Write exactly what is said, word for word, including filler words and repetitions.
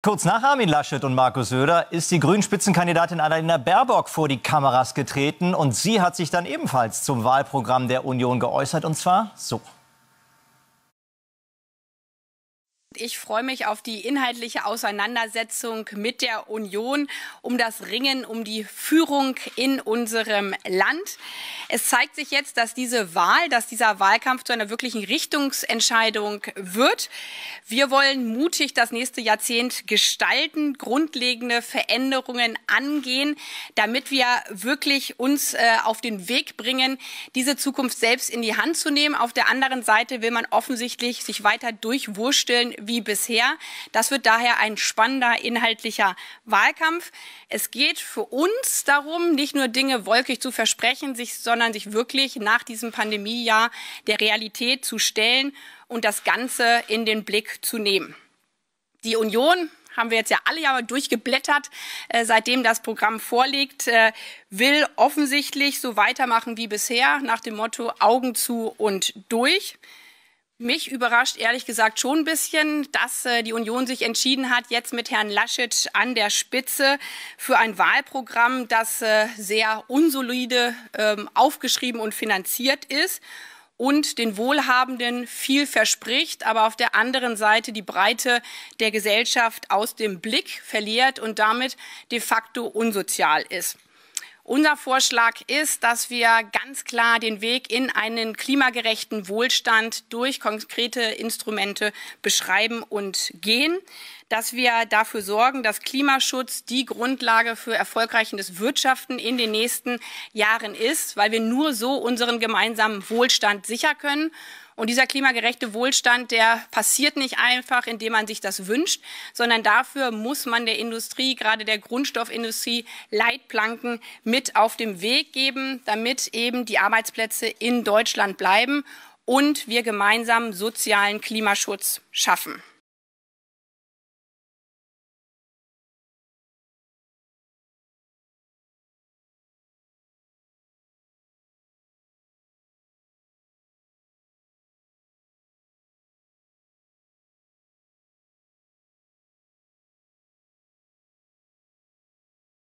Kurz nach Armin Laschet und Markus Söder ist die Grünen-Spitzenkandidatin Annalena Baerbock vor die Kameras getreten. Und sie hat sich dann ebenfalls zum Wahlprogramm der Union geäußert, und zwar so. Ich freue mich auf die inhaltliche Auseinandersetzung mit der Union um das Ringen um die Führung in unserem Land. Es zeigt sich jetzt, dass diese Wahl, dass dieser Wahlkampf zu einer wirklichen Richtungsentscheidung wird. Wir wollen mutig das nächste Jahrzehnt gestalten, grundlegende Veränderungen angehen, damit wir wirklich uns äh, auf den Weg bringen, diese Zukunft selbst in die Hand zu nehmen. Auf der anderen Seite will man offensichtlich sich weiter durchwursteln wie bisher. Das wird daher ein spannender inhaltlicher Wahlkampf. Es geht für uns darum, nicht nur Dinge wolkig zu versprechen, sich, sondern sich wirklich nach diesem Pandemiejahr der Realität zu stellen und das Ganze in den Blick zu nehmen. Die Union, haben wir jetzt ja alle Jahre durchgeblättert, äh, seitdem das Programm vorliegt, äh, will offensichtlich so weitermachen wie bisher, nach dem Motto Augen zu und durch. Mich überrascht ehrlich gesagt schon ein bisschen, dass äh, die Union sich entschieden hat, jetzt mit Herrn Laschet an der Spitze für ein Wahlprogramm, das äh, sehr unsolide äh, aufgeschrieben und finanziert ist und den Wohlhabenden viel verspricht, aber auf der anderen Seite die Breite der Gesellschaft aus dem Blick verliert und damit de facto unsozial ist. Unser Vorschlag ist, dass wir ganz klar den Weg in einen klimagerechten Wohlstand durch konkrete Instrumente beschreiben und gehen, dass wir dafür sorgen, dass Klimaschutz die Grundlage für erfolgreichendes Wirtschaften in den nächsten Jahren ist, weil wir nur so unseren gemeinsamen Wohlstand sichern können. Und dieser klimagerechte Wohlstand, der passiert nicht einfach, indem man sich das wünscht, sondern dafür muss man der Industrie, gerade der Grundstoffindustrie, Leitplanken mit auf den Weg geben, damit eben die Arbeitsplätze in Deutschland bleiben und wir gemeinsam sozialen Klimaschutz schaffen.